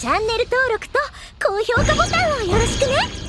チャンネル登録と高評価ボタンをよろしくね。